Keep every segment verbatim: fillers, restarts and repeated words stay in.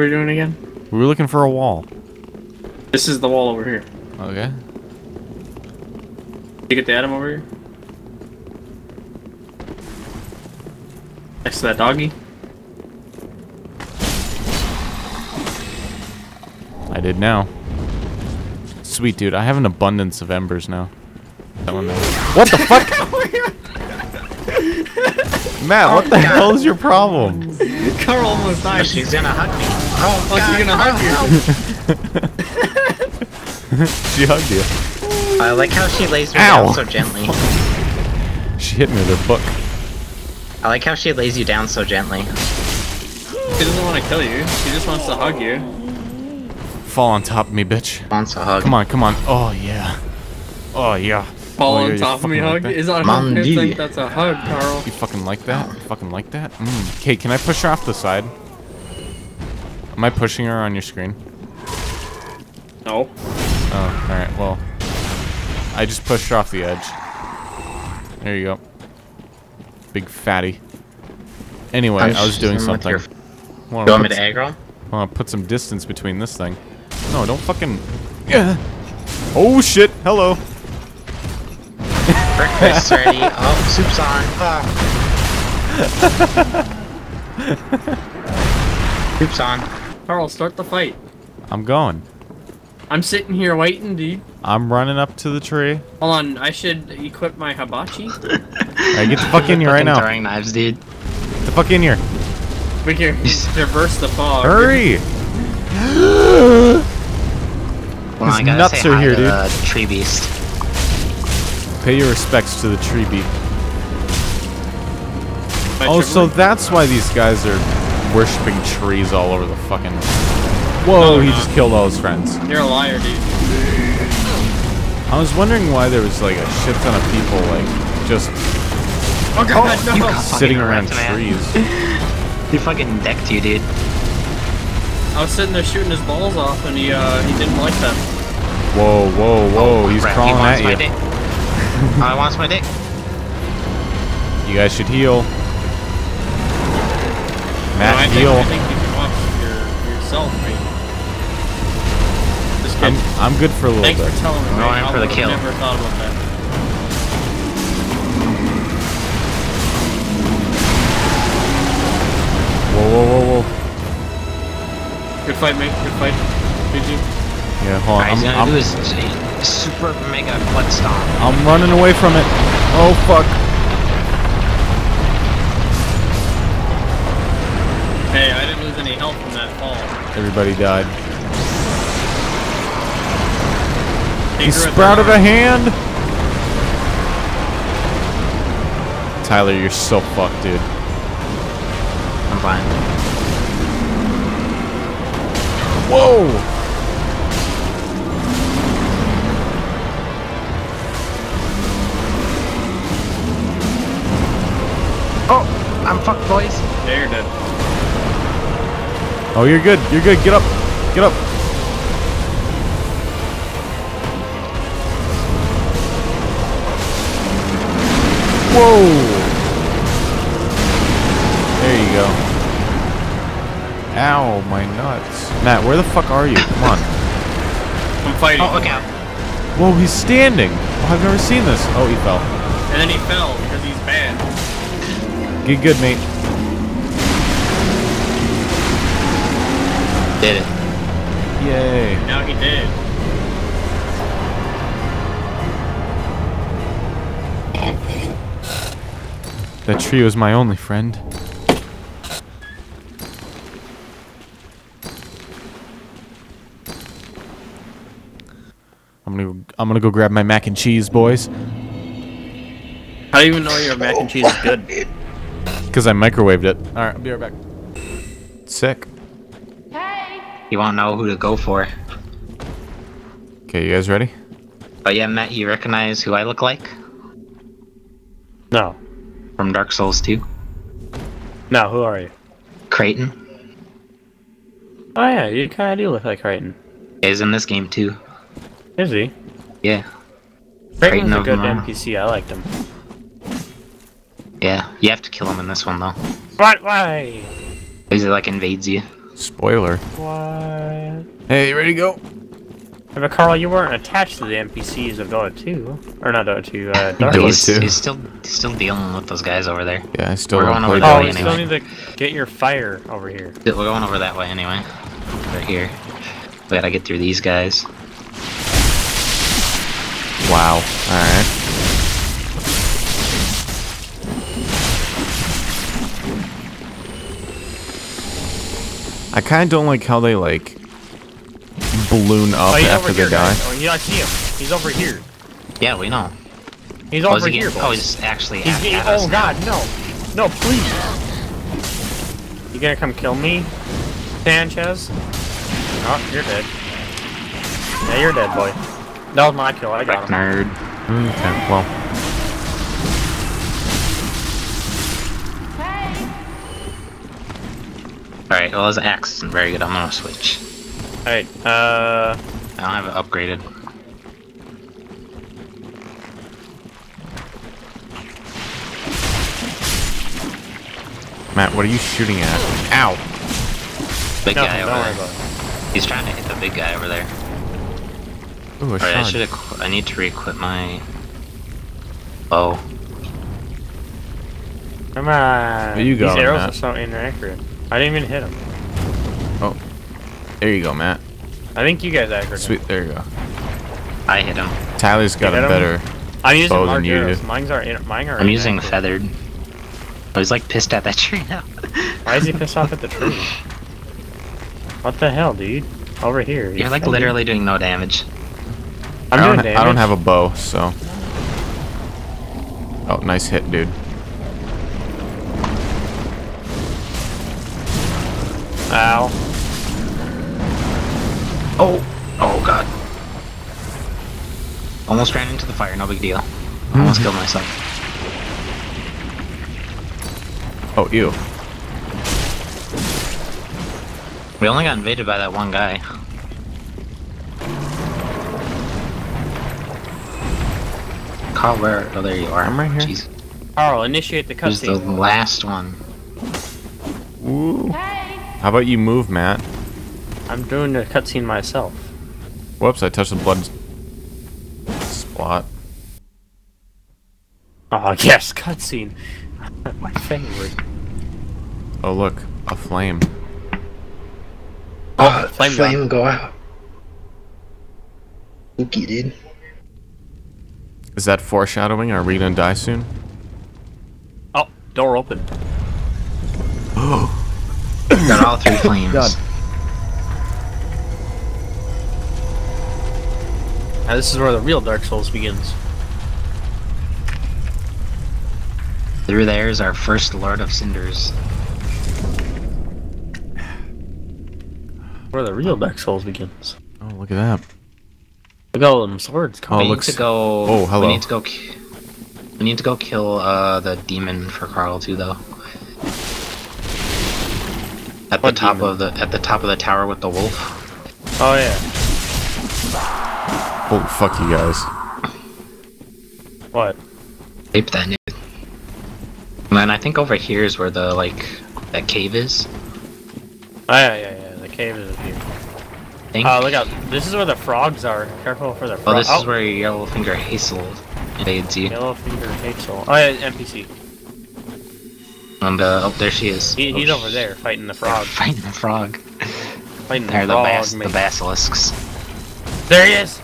we doing again? We were looking for a wall. This is the wall over here. Okay. Did you get the item over here? Next to that doggy? I did now. Sweet, dude. I have an abundance of embers now. That one there. What the fuck? Matt, what the hell is your problem? Carl almost died. She's gonna hug me. Oh, oh she's gonna hug you. She hugged you. I like how she lays me Ow. down so gently. She hit me with her book. I like how she lays you down so gently. She doesn't want to kill you. She just wants to hug you. Fall on top of me, bitch. Wants a hug. Come on, come on. Oh yeah. Oh yeah. Fall oh, on yeah, top of me, hug. Like is that Mom, I think that's a hug, Carl. You fucking like that? You fucking like that? Okay, mm. can I push her off the side? Am I pushing her on your screen? No. Oh, all right. Well, I just pushed her off the edge. There you go. Big fatty. Anyway, I'm I was doing something. Your... Well, you want me to aggro? Well, I'll put some distance between this thing. No, don't fucking. Yeah. Oh shit! Hello. Breakfast ready. Oh, soup's on. Ah. Soup's on. Carl, start the fight. I'm going. I'm sitting here waiting, dude. I'm running up to the tree. Hold on, I should equip my hibachi. Alright, get the fuck in here right now. Throwing knives, dude. Get the fuck in here. We can reverse the fog. Hurry! Well, These nuts are here, dude. The tree beast. Pay your respects to the tree beast. My oh, so me. that's why these guys are worshipping trees all over the fucking... Whoa, no, he not. just killed all his friends. You're a liar, dude. I was wondering why there was, like, a shit ton of people, like, just... Oh, God, oh, no. Sitting around trees. He fucking decked you, dude. I was sitting there shooting his balls off, and he, uh, he didn't like that. Whoa, whoa, whoa, oh, he's crap. crawling he wants at my you. Dick. I wants my dick. You guys should heal. Matt, no, I heal. Think, I think you can watch your, yourself, right? Just kidding. I'm, I'm good for a little Thanks bit. Thanks for telling me, No, I'm for the kill. never thought about that. Whoa, whoa, whoa, whoa. Good fight, mate. Good fight. G G. Yeah, hold on. All right, I'm, I'm, do is a super mega butt stomp. I'm running away from it. Oh, fuck. Hey, I didn't lose any health from that fall. Everybody died. He, he sprouted a hand. Tyler, you're so fucked, dude. I'm fine. Whoa! Oh! I'm fucked, boys. Yeah, you're dead. Oh, you're good. You're good. Get up. Get up. Whoa! There you go. Ow, my nuts. Matt, where the fuck are you? Come on. I'm fighting. Oh, look out. Whoa, he's standing. Oh, I've never seen this. Oh, he fell. And then he fell because he's bad. Get good, mate. Did it. Yay. Now he did. That tree was my only friend. I'm gonna, I'm gonna go grab my mac and cheese, boys. How do you even know your mac and cheese is good? Because I microwaved it. All right, I'll be right back. Sick. Hey. You won't know who to go for. Okay, you guys ready? Oh yeah, Matt. You recognize who I look like? No. From Dark Souls two. No, who are you? Creighton. Oh yeah, you kind of do look like Creighton. He's in this game too. Is he? Yeah. Creighton's a good N P C, I liked him. Yeah, you have to kill him in this one though. But why? Because he like invades you. Spoiler. What? Hey, you ready to go? But Carl, you weren't attached to the N P Cs of Dota two. Or not Dota two, uh, Dark Souls two. He's still, still dealing with those guys over there. Yeah, I still We're going over that way anyway. Oh, you still need to get your fire over here. We're going over that way anyway. Over here. We gotta get through these guys. Wow. Alright. I kind of don't like how they, like, balloon up oh, after they die. Oh, you don't see him. He's over here. Yeah, we know. He's oh, over he here, boys. Oh, he's actually he's at, getting, at us Oh, God, now. no. No, please. You gonna come kill me, Sanchez? Oh, you're dead. Yeah, you're dead, boy. That was my kill. I got him. Nerd. Okay, well. Alright, well, his axe isn't very good. I'm gonna switch. Alright, uh. I don't have it upgraded. Matt, what are you shooting at? Ow! Big no, guy over there. He's trying to hit the big guy over there. Ooh, Alright, I should equ I need to re-equip my bow. Come on! There you go, These arrows Matt. are so inaccurate. I didn't even hit him. Oh. There you go, Matt. I think you guys accurate. Sweet, there you go. I hit him. Tyler's got a better I'm using bow than you do. Mine's are, mine are I'm using feathered. Oh, he's like pissed at that tree now. Why is he pissed off at the tree? What the hell, dude? Over here. You're like literally doing no damage. I'm doing damage. I don't have a bow, so. Oh, nice hit, dude. Ow. Oh. Oh, God. Almost ran into the fire, no big deal. Almost killed myself. Oh, ew. We only got invaded by that one guy. Carl, where? Oh, there you are. I'm right here. Jeez. Carl, initiate the cutscene. He's the last one. Ooh. How about you move, Matt? I'm doing a cutscene myself. Whoops, I touched the blood spot. Oh, yes, cutscene. My favorite. Oh, look, a flame. Oh, oh flame, flame go out. Spooky, dude. Is that foreshadowing? Are we gonna die soon? Oh, door open. Oh. Got all three flames. God. Now this is where the real Dark Souls begins. Through there is our first Lord of Cinders. Where the real Dark Souls begins. Oh, look at that. Look at all them swords. Oh, we looks... need to go. Oh, hello. We need to go. We need to go kill uh, the demon for Carl too, though. At what the top demon? of the at the top of the tower with the wolf. Oh yeah. Holy fuck, you guys. What? Ape that dude. Man, I think over here is where the like that cave is. Oh yeah, yeah, yeah. The cave is up here. Think? Oh look out! This is where the frogs are. Careful for the frogs. Oh, this oh. is where Yellowfinger Hazel invades you. Yellowfinger Hazel. Oh yeah, N P C. And uh, oh, there she is. He, he's oh, over there fighting the frog. Fighting the frog. Fighting the They're frog. The, bas the basilisks. There he is.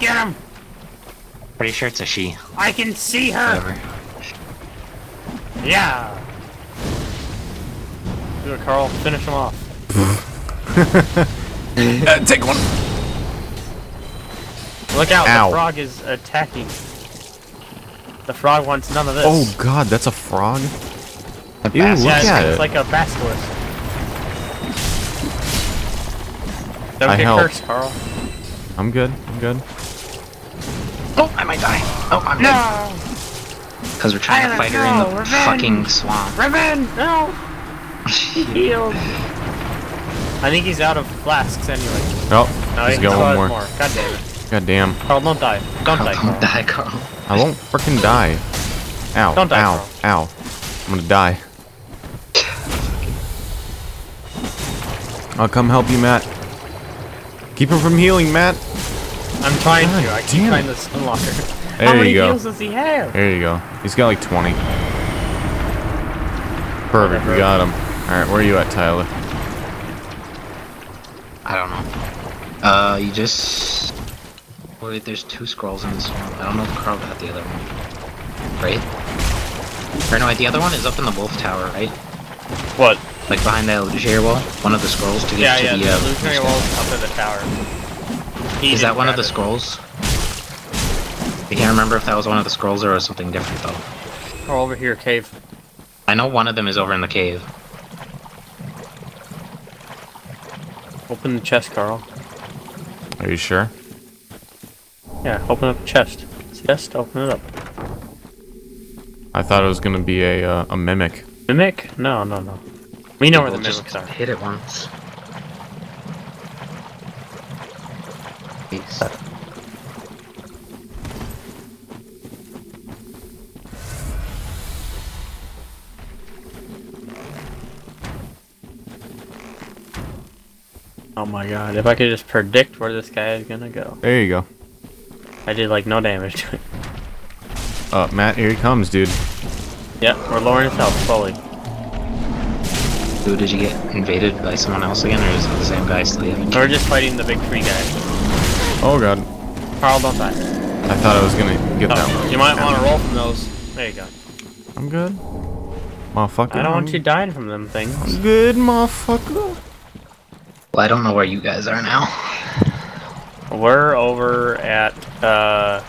Get him. Pretty sure it's a she. I can see her. Whatever. Yeah. Do it, Carl. Finish him off. uh, take one. Look out! Ow. The frog is attacking. The frog wants none of this. Oh God, that's a frog. Ew, yeah, look it's, at it's it. like a basilisk. Don't I get helped. cursed, Carl. I'm good. I'm good. Oh, I might die. Oh, I'm no. dead. Because we're trying I to fight her in the Reven. fucking swamp. Reven, no! Healed. I think he's out of flasks anyway. Oh, no, he's he got one more. more. God damn it. God damn. Carl, don't die. Don't Carl, die, Carl. Don't die, Carl. I won't frickin' die. Ow, don't die, ow, Carl. ow. I'm gonna die. I'll come help you, Matt. Keep him from healing, Matt. I'm trying God to. I keep trying to unlocker. There How many you go. heals does he have? There you go. He's got like twenty. Perfect. We got him. All right, where are you at, Tyler? I don't know. Uh, you just. Wait, there's two scrolls in this one. I don't know if Carl got the other one. Right? Or no, wait, the other one is up in the wolf tower, right? What? Like behind that illusionary wall? One of the scrolls to get yeah, to yeah, the. Yeah, uh, the illusionary wall is up in the tower. He is that one of the it. scrolls? I can't remember if that was one of the scrolls or something different, though. Or over here, cave. I know one of them is over in the cave. Open the chest, Carl. Are you sure? Yeah, open up the chest. Chest, open it up. I thought it was gonna be a uh, a mimic. Mimic? No, no, no. We know People where the mimics are. Hit it once. Peace. Oh my god, if I could just predict where this guy is gonna go. There you go. I did like no damage to it. Uh, Matt, here he comes, dude. Yep, we're lowering his health slowly. Dude, did you get invaded by someone else again, or is it the same guy still living? We're just fighting the big tree guy. Oh god. Carl, don't die. I thought I was gonna get oh, that one. You might want to roll from those. There you go. I'm good. Motherfucker. I don't want you dying from them things. I'm good, motherfucker. Well, I don't know where you guys are now. We're over at, uh...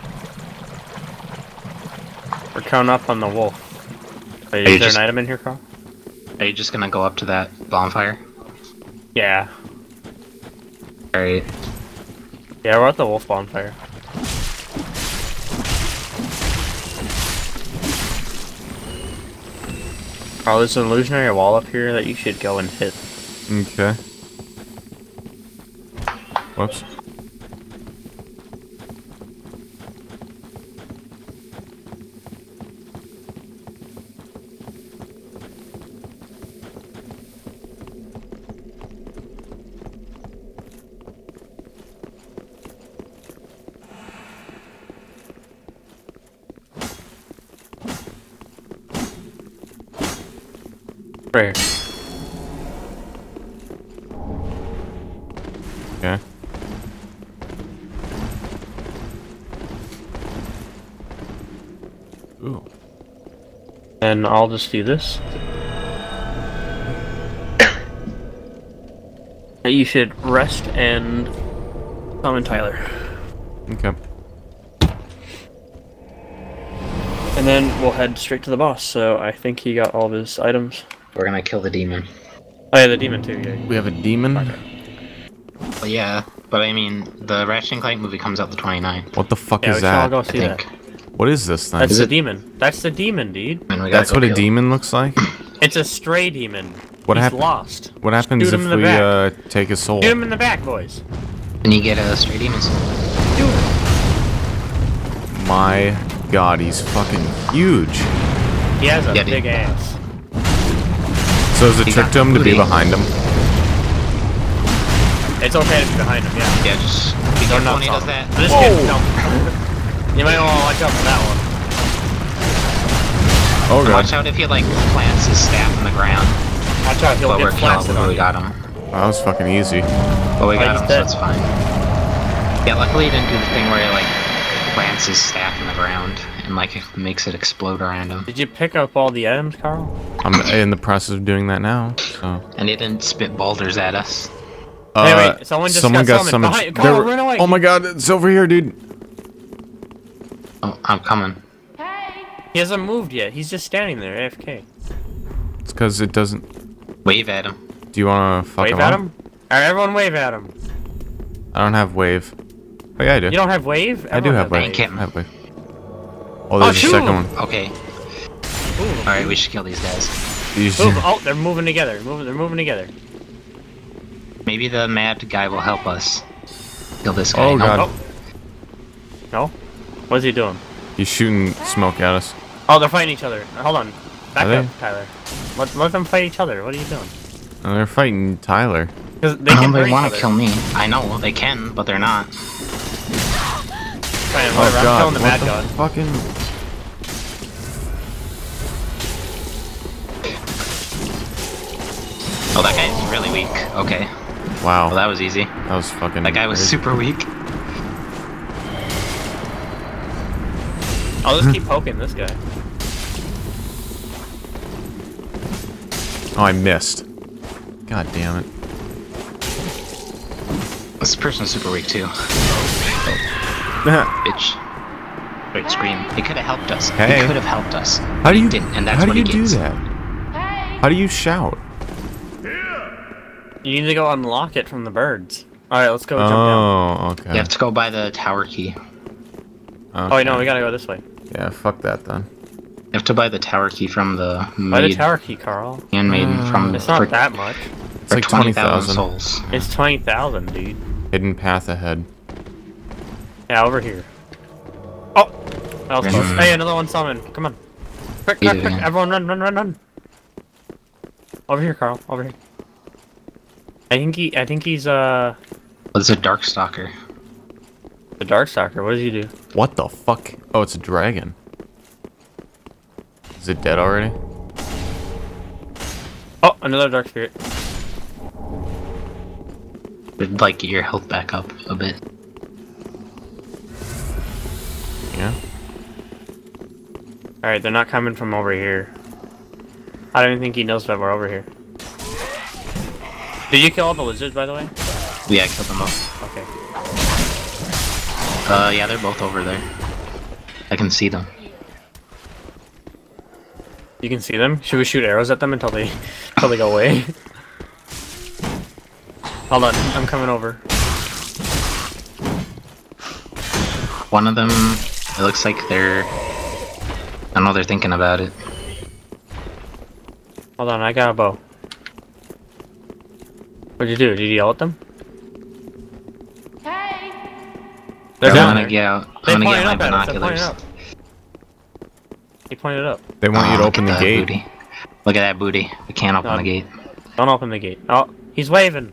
we're counting up on the wolf. Wait, is there just... an item in here, Carl? Are you just gonna go up to that bonfire? Yeah. Alright. Yeah, we're at the wolf bonfire. Carl, there's an illusionary wall up here that you should go and hit. Okay. Whoops. Right here. Okay. Ooh. And I'll just do this. You should rest and come in, Tyler. Okay. And then we'll head straight to the boss. So I think he got all of his items. We're gonna kill the demon. Oh yeah, the demon too, yeah. We have a demon? Okay. Well, yeah, but I mean, the Ratchet and Clank movie comes out the twenty-ninth. What the fuck yeah, is we that? All go see that. What is this thing? That's is the it... demon. That's the demon, dude. Man, That's what a demon him. looks like? It's a stray demon. What He's happened? lost. What happens if we uh, take his soul? Shoot him in the back, boys. And you get a stray demon soul. Do it. My god, he's fucking huge. He has a yeah, big dude. ass. So is it he trick to him booty. to be behind him? It's okay to be behind him, yeah. Yeah, just be careful when he does that. Just Whoa. You might want to watch out for that one. Oh god. Watch out if he like plants his staff in the ground. Watch out if he'll get planted on you. We got him. Well, that was fucking easy. But we got him, so it's fine. Yeah, luckily he didn't do the thing where he like plants his staff in the ground and like it makes it explode around him. Did you pick up all the items, Carl? I'm in the process of doing that now. So. And it didn't spit boulders at us. Uh, hey, wait, someone just someone got, got summoned. Behind, Carl, were, run away. Oh my god, it's over here, dude. Oh, I'm coming. Hey. He hasn't moved yet. He's just standing there, A F K. It's because it doesn't... Wave at him. Do you want to fuck wave him Wave at on? him? Alright, everyone wave at him. I don't have wave. Oh yeah, I do. You don't have wave? Everyone I do have wave. I have wave. Oh, there's oh, a shoot. second one. Okay. Alright, we should kill these guys. These Move. Oh, they're moving together. Moving, they're moving together. Maybe the mad guy will help us kill this guy. Oh, no. God. No? What is he doing? He's shooting smoke at us. Oh, they're fighting each other. Hold on. Back up, Tyler. Let, let them fight each other. What are you doing? Uh, they're fighting Tyler. Cause they can they want to kill me. I know they can, but they're not. Right, oh whatever, god! I'm killing the what mad the god. Fucking. Oh, that guy's really weak. Okay. Wow. Well, that was easy. That was fucking. That guy was crazy. Super weak. I'll just keep poking this guy. Oh, I missed. God damn it. This person's super weak too. Bitch. Great scream. He could have helped us. Hey. He could have helped us. How do you? Didn't, and that's how do what you do that? Hey. How do you shout? You need to go unlock it from the birds. All right, let's go jump down. Oh, okay. You have to go by the tower key. Okay. Oh wait, no, we gotta go this way. Yeah, fuck that then. You have to buy the tower key from the maid. Buy the tower key, Carl. Handmaiden uh, from. It's not for, that much. It's for like twenty thousand souls. Yeah. It's twenty thousand, dude. Hidden path ahead. Yeah, over here. Oh, that was close. Hey, another one summoned. Come on, quick, quick, quick! Everyone, run, run, run, run! Over here, Carl. Over here. I think he. I think he's uh. Well, it's a Darkstalker. The Darkstalker, what does he do? What the fuck? Oh, it's a dragon. Is it dead already? Oh, another dark spirit. It'd like get your health back up a bit. Yeah. Alright, they're not coming from over here. I don't even think he knows that we're over here. Did you kill all the lizards, by the way? Yeah, I killed them all. Okay. Uh, yeah, they're both over there. I can see them. You can see them? Should we shoot arrows at them until they, until they go away? Hold on, I'm coming over. One of them, it looks like they're... I don't know, they're thinking about it. Hold on, I got a bow. What'd you do? Did you yell at them? They're down there. Yeah, they pointed get my up binoculars. At us. They pointed up. They want oh, you to open the gate. Booty. Look at that booty. We can't open no, the gate. Don't open the gate. Oh, he's waving.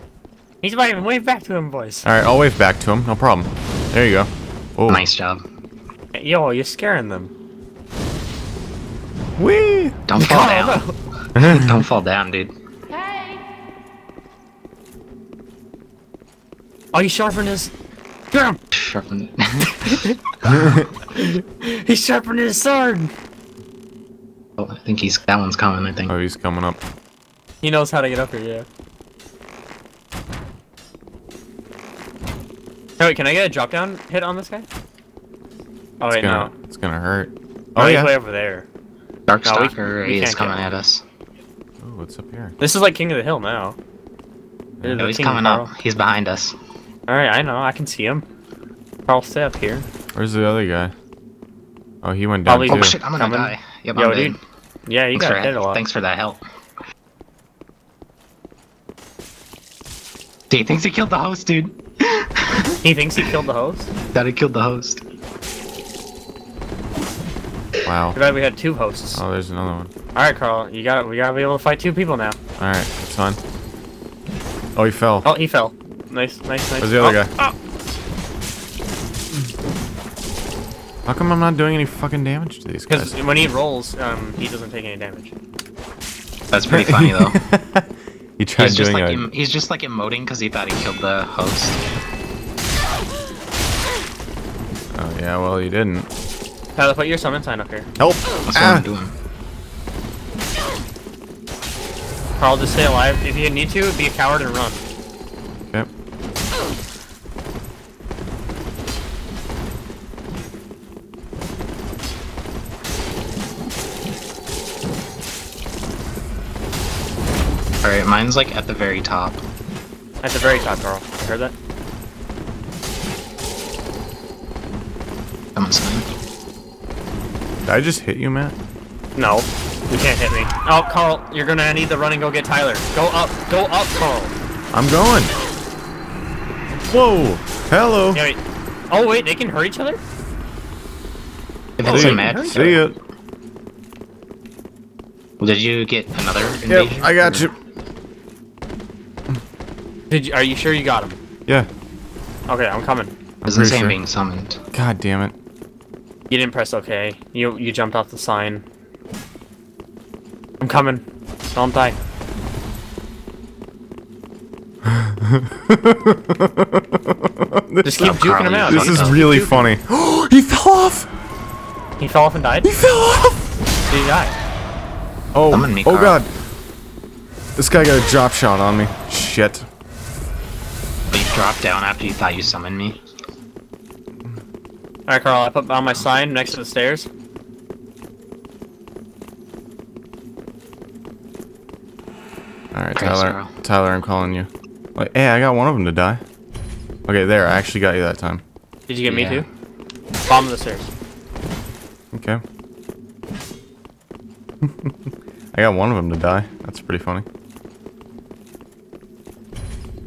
He's waving. Wave back to him, boys. All right, I'll wave back to him. No problem. There you go. Oh, nice job. Yo, you're scaring them. Whee! Don't fall oh, down. No. Don't fall down, dude. Hey. Oh, he sharpened his. Get him! Sharpened it. He sharpened his sword! Oh, I think he's- that one's coming, I think. Oh, he's coming up. He knows how to get up here, yeah. Oh, wait, can I get a drop-down hit on this guy? Oh, it's wait, gonna, no. It's gonna hurt. Oh, oh yeah. He's way over there. Darkstalker no, is coming at us. Oh, what's up here? This is like King of the Hill now. Yeah. No, he's King coming up. He's behind us. Alright, I know, I can see him. Carl, stay up here. Where's the other guy? Oh, he went down. Probably, oh shit, I'm gonna Coming. die. Yep, Yo, I'm dude. Dead. Yeah, you got hit a lot. Thanks for that help. He thinks he killed the host, dude. He thinks he killed the host? That he killed the host. Wow. Too bad we had two hosts. Oh, there's another one. Alright, Carl, you got we gotta be able to fight two people now. Alright, that's fine. Oh, he fell. Oh, he fell. Nice, nice, nice. Where's the other oh, guy? Oh. How come I'm not doing any fucking damage to these guys? Because when he rolls, um, he doesn't take any damage. That's pretty funny, though. He tried he's doing just like a... He's just like emoting because he thought he killed the host. Oh, yeah, well, he didn't. Tyler, put your summon sign up here. Help! That's ah. what I'm doing. Carl, just stay alive. If you need to, be a coward and run. Alright, mine's like at the very top. At the very top, Carl. You heard that? Someone's coming. Did I just hit you, Matt? No. You can't hit me. Oh, Carl, you're gonna need to run and go get Tyler. Go up. Go up, Carl. I'm going. Whoa. Hello. Yeah, wait. Oh, wait. They can hurt each other? That's a match. See ya. Did you get another invasion? Yep, I got or... you. Did you, are you sure you got him? Yeah. Okay, I'm coming. It's the same being summoned. God damn it. You didn't press okay. You you jumped off the sign. I'm coming. Don't die. Just keep juking him out. This is really funny. He fell off! He fell off and died? He fell off! Did he die? Oh, oh god. This guy got a drop shot on me. Shit. You dropped down after you thought you summoned me. Alright, Carl, I put on my sign next to the stairs. Alright, Tyler, Tyler, I'm calling you. Like, hey, I got one of them to die. Okay, there, I actually got you that time. Did you get yeah. me too? Bottom of the stairs. Okay. I got one of them to die. That's pretty funny.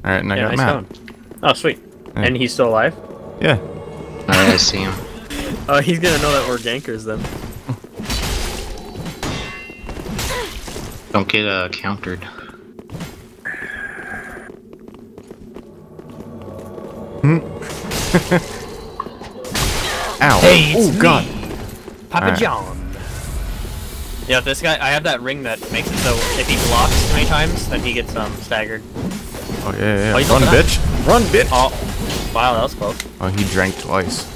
Alright, and I yeah, got nice Matt. Oh, sweet. Yeah. And he's still alive? Yeah. I see him. Oh, he's gonna know that we're gankers then. Don't get uh, countered. Hmm. Ow. Hey, oh, God. Papa right. John. Yeah, this guy, I have that ring that makes it so if he blocks three times, then he gets um, staggered. Oh, yeah, yeah. yeah. Oh, Run, bitch. Run, bitch. Oh, wow, that was close. Oh, he drank twice.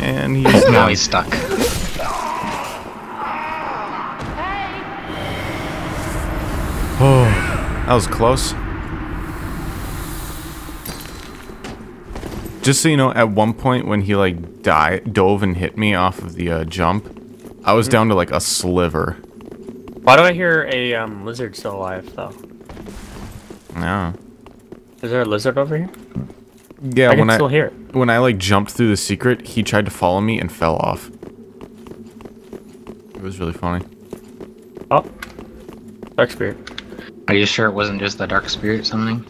And he's now not. He's stuck. Oh, that was close. Just so you know, at one point when he like di dove and hit me off of the uh, jump, I was mm-hmm. down to like a sliver. Why do I hear a um, lizard still alive though? No. Is there a lizard over here? Yeah, I when can I still hear it. When I like jumped through the secret, he tried to follow me and fell off. It was really funny. Oh, dark spirit. Are you sure it wasn't just the dark spirit something?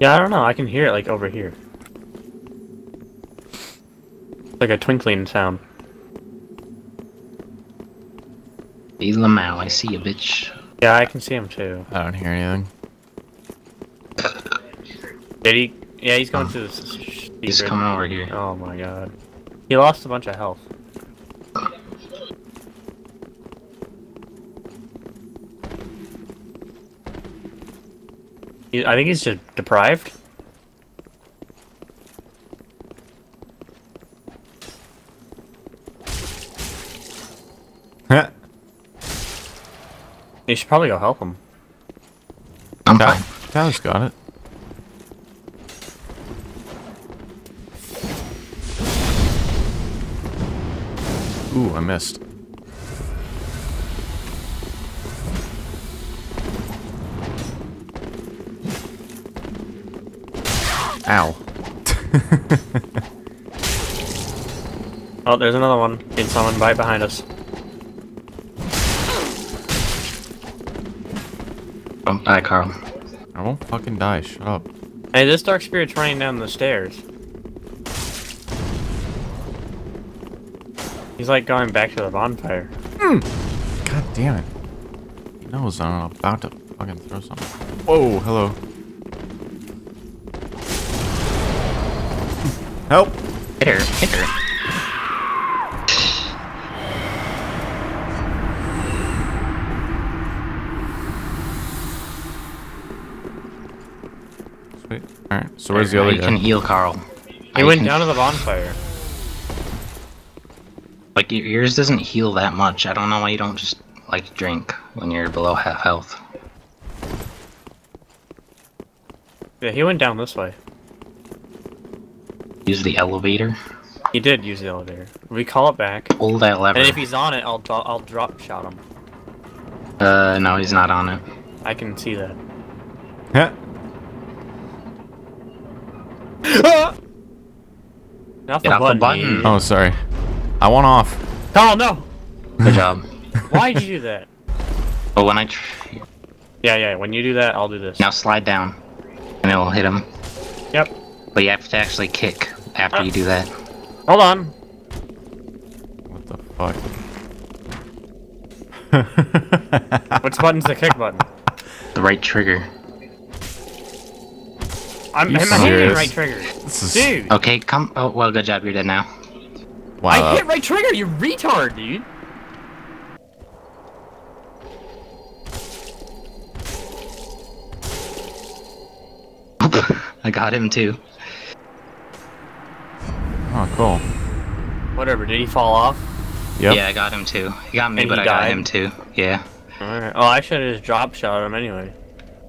Yeah, I don't know. I can hear it like over here, like a twinkling sound. He's Lamau, I see you, bitch. Yeah, I can see him too. I don't hear anything. Did he? Yeah, he's going oh. through this. He's coming over here. Oh my god, he lost a bunch of health. I think he's just deprived. Huh? You should probably go help him. I'm fine. Tyler's got it. Ooh, I missed. Ow. Oh, there's another one in someone right behind us. Don't die, Carl. I won't fucking die, shut up. Hey, this dark spirit's running down the stairs. He's like going back to the bonfire. Mm. God damn it. He knows I'm about to fucking throw something. Whoa, hello. Help! Hit her, hit her. Sweet. Alright, so where's the other guy? You can heal Carl. He went down to the bonfire. Like, yours doesn't heal that much. I don't know why you don't just, like, drink when you're below half health. Yeah, he went down this way. Use the elevator. He did use the elevator. We call it back. Pull that lever. And if he's on it, I'll I'll drop shot him. Uh, no, he's not on it. I can see that. Ah! Not the, Get button. the button. Oh, sorry. I want off. Oh no! Good job. Why did you do that? Oh, when I. Tr yeah, yeah. When you do that, I'll do this. Now slide down, and it'll hit him. Yep. But you have to actually kick after uh, you do that. Hold on. What the fuck? Which button's the kick button? The right trigger. I'm hitting right trigger. Is... Dude. Okay, come. Oh, well, good job. You're dead now. Wow. I hit right trigger, you retard, dude. I got him too. Oh, cool. Whatever. Did he fall off? Yep. Yeah, I got him too. He got me, and but I died. got him too. Yeah. All right. Oh, I should have just drop shot him anyway.